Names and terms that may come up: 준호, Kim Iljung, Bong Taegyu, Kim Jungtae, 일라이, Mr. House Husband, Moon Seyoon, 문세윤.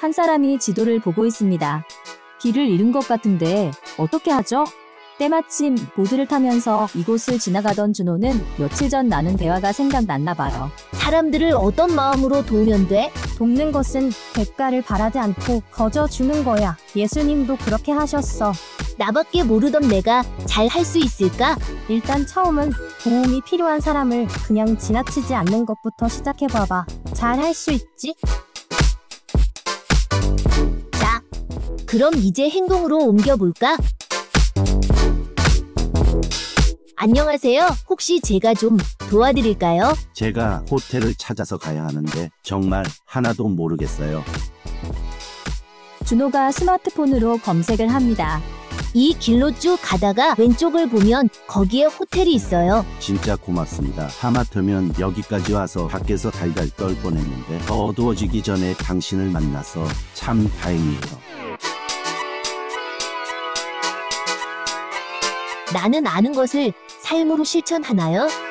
한 사람이 지도를 보고 있습니다. 길을 잃은 것 같은데 어떻게 하죠? 때마침 보드를 타면서 이곳을 지나가던 준호는 며칠 전 나눈 대화가 생각났나 봐요. 사람들을 어떤 마음으로 도우면 돼? 돕는 것은 대가를 바라지 않고 거저 주는 거야. 예수님도 그렇게 하셨어. 나밖에 모르던 내가 잘 할 수 있을까? 일단 처음은 도움이 필요한 사람을 그냥 지나치지 않는 것부터 시작해봐봐. 잘 할 수 있지? 자, 그럼 이제 행동으로 옮겨볼까? 안녕하세요. 혹시 제가 좀 도와드릴까요? 제가 호텔을 찾아서 가야 하는데 정말 하나도 모르겠어요. 준호가 스마트폰으로 검색을 합니다. 이 길로 쭉 가다가 왼쪽을 보면 거기에 호텔이 있어요. 진짜 고맙습니다. 하마터면 여기까지 와서 밖에서 달달 떨 뻔했는데 더 어두워지기 전에 당신을 만나서 참 다행이에요. 나는 아는 것을 삶으로 실천하나요?